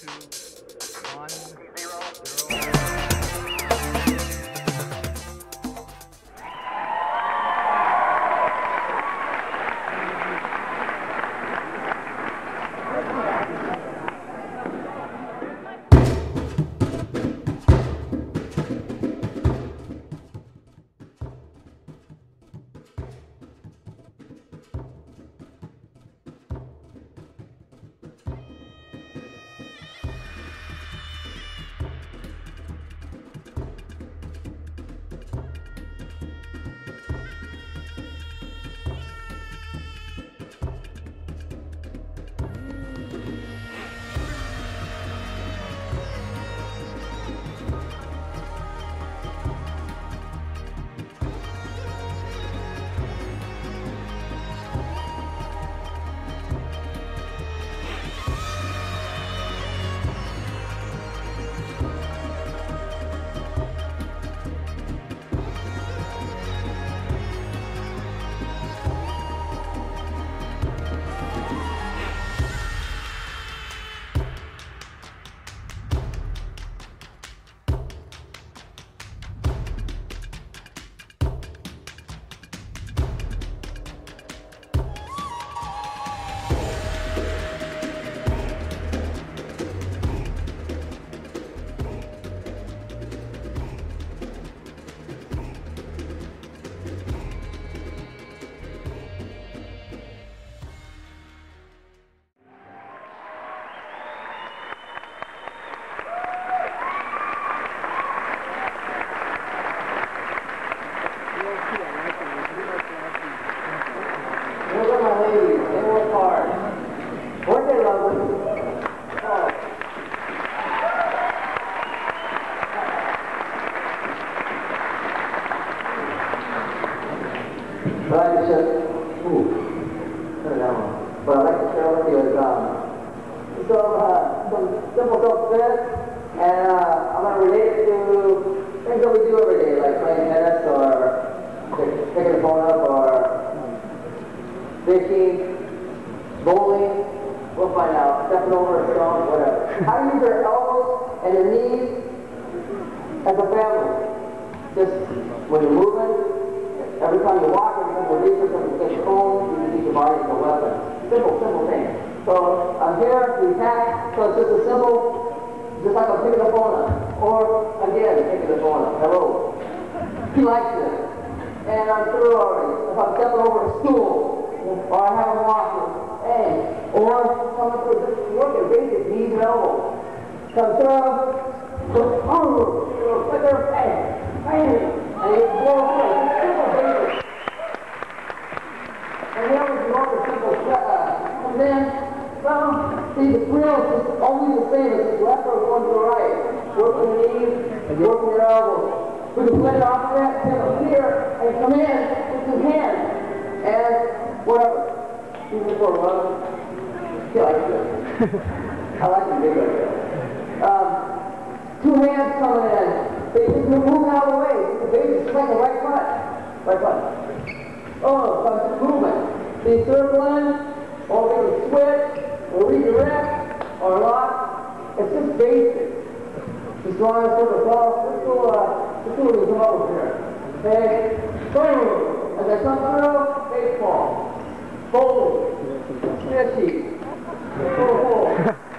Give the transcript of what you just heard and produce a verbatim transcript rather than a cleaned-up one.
Baseball, bowling, fishing, football.